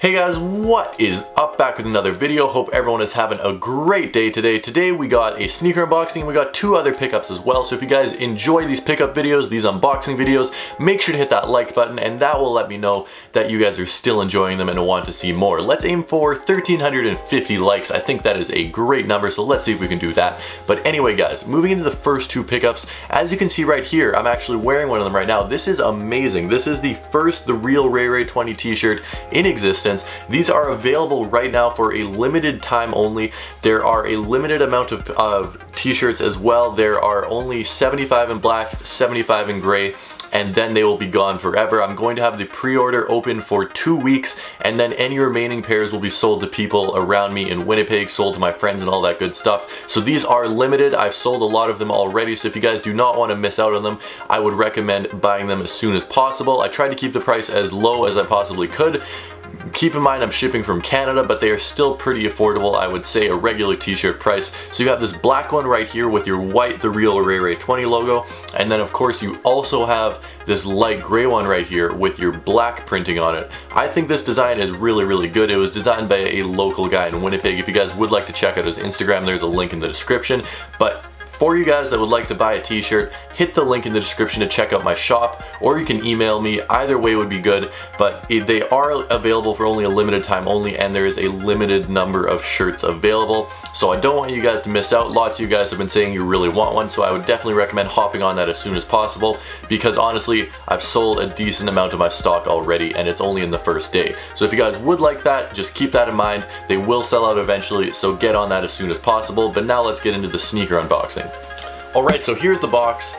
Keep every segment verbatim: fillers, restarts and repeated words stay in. Hey guys, what is up? Back with another video. Hope everyone is having a great day today. Today we got a sneaker unboxing. We got two other pickups as well. So if you guys enjoy these pickup videos, these unboxing videos, make sure to hit that like button and that will let me know that you guys are still enjoying them and want to see more. Let's aim for one thousand three hundred fifty likes. I think that is a great number. So let's see if we can do that. But anyway guys, moving into the first two pickups, as you can see right here, I'm actually wearing one of them right now. This is amazing. This is the first The Real Ray Ray twenty t-shirt in existence. These are available right now for a limited time only. There are a limited amount of, of t-shirts as well. There are only seventy-five in black, seventy-five in gray, and then they will be gone forever. I'm going to have the pre-order open for two weeks, and then any remaining pairs will be sold to people around me in Winnipeg, sold to my friends and all that good stuff. So these are limited. I've sold a lot of them already, so if you guys do not want to miss out on them, I would recommend buying them as soon as possible. I tried to keep the price as low as I possibly could. Keep in mind I'm shipping from Canada, but they are still pretty affordable, I would say, a regular t-shirt price. So you have this black one right here with your white The Real Ray Ray twenty logo, and then of course you also have this light gray one right here with your black printing on it. I think this design is really, really good. It was designed by a local guy in Winnipeg. If you guys would like to check out his Instagram, there's a link in the description. But for you guys that would like to buy a t-shirt, hit the link in the description to check out my shop, or you can email me. Either way would be good, but they are available for only a limited time only, and there is a limited number of shirts available. So I don't want you guys to miss out. Lots of you guys have been saying you really want one, so I would definitely recommend hopping on that as soon as possible, because honestly, I've sold a decent amount of my stock already, and it's only in the first day. So if you guys would like that, just keep that in mind. They will sell out eventually, so get on that as soon as possible. But now let's get into the sneaker unboxing. Alright, so here's the box.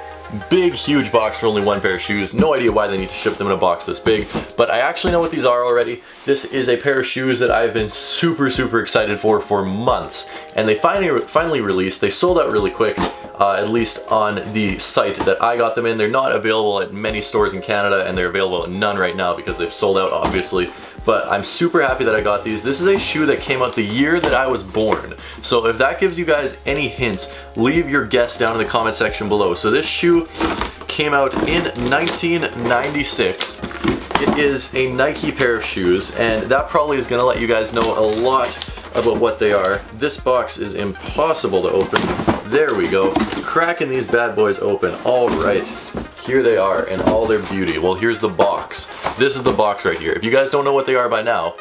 Big, huge box for only one pair of shoes. No idea why they need to ship them in a box this big, but I actually know what these are already. This is a pair of shoes that I've been super, super excited for for months, and they finally finally released. They sold out really quick, uh, at least on the site that I got them in. They're not available at many stores in Canada, and they're available at none right now because they've sold out, obviously. But I'm super happy that I got these. This is a shoe that came out the year that I was born. So if that gives you guys any hints, leave your guess down in the comment section below. So this shoe came out in nineteen ninety-six. It is a Nike pair of shoes, and that probably is gonna let you guys know a lot about what they are. This box is impossible to open. There we go. Cracking these bad boys open. All right. Here they are in all their beauty. Well, here's the box. This is the box right here. If you guys don't know what they are by now,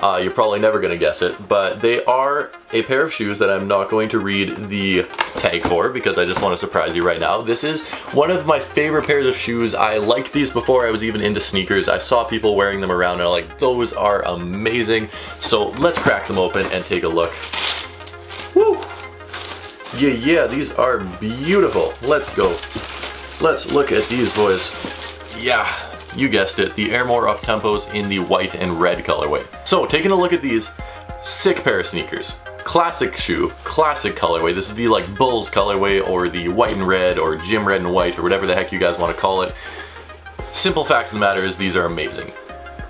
uh, you're probably never gonna guess it, but they are a pair of shoes that I'm not going to read the tag for because I just want to surprise you right now. This is one of my favorite pairs of shoes. I liked these before I was even into sneakers. I saw people wearing them around and I'm like, those are amazing. So let's crack them open and take a look. Woo! Yeah, yeah, these are beautiful. Let's go. Let's look at these boys. Yeah, you guessed it, the Air More Uptempos in the white and red colorway. So taking a look at these, sick pair of sneakers. Classic shoe, classic colorway. This is the like Bulls colorway, or the white and red, or gym red and white, or whatever the heck you guys want to call it. Simple fact of the matter is these are amazing.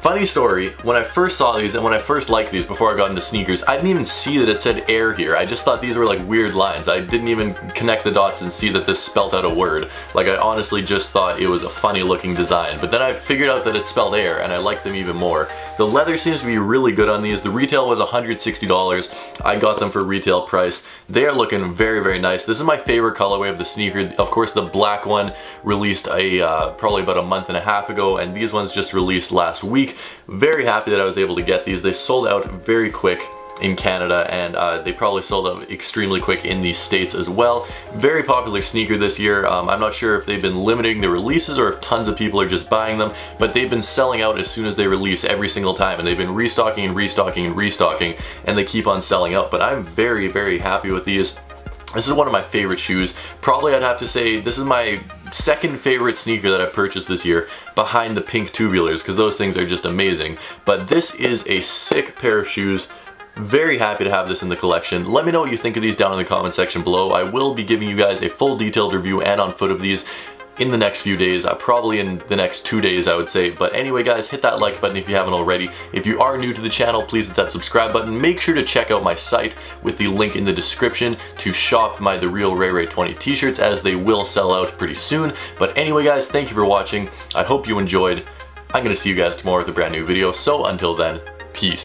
Funny story, when I first saw these and when I first liked these before I got into sneakers, I didn't even see that it said Air here. I just thought these were like weird lines. I didn't even connect the dots and see that this spelt out a word. Like, I honestly just thought it was a funny looking design, but then I figured out that it spelled Air and I liked them even more. The leather seems to be really good on these. The retail was one hundred sixty dollars. I got them for retail price. They are looking very, very nice. This is my favorite colorway of the sneaker. Of course, the black one released a uh, probably about a month and a half ago, and these ones just released last week. Very happy that I was able to get these. They sold out very quick in Canada, and uh, they probably sold out extremely quick in the States as well. Very popular sneaker this year. Um, I'm not sure if they've been limiting the releases or if tons of people are just buying them, but they've been selling out as soon as they release every single time, and they've been restocking and restocking and restocking, and they keep on selling out. But I'm very, very happy with these. This is one of my favorite shoes. Probably I'd have to say this is my second favorite sneaker that I purchased this year, behind the pink tubulars, because those things are just amazing. But this is a sick pair of shoes. Very happy to have this in the collection. Let me know what you think of these down in the comment section below. I will be giving you guys a full detailed review and on foot of these in the next few days, uh, probably in the next two days I would say. But anyway guys, hit that like button if you haven't already. If you are new to the channel, please hit that subscribe button. Make sure to check out my site with the link in the description to shop my The Real Ray Ray twenty t-shirts, as they will sell out pretty soon. But anyway guys, thank you for watching. I hope you enjoyed. I'm going to see you guys tomorrow with a brand new video. So until then, Peace.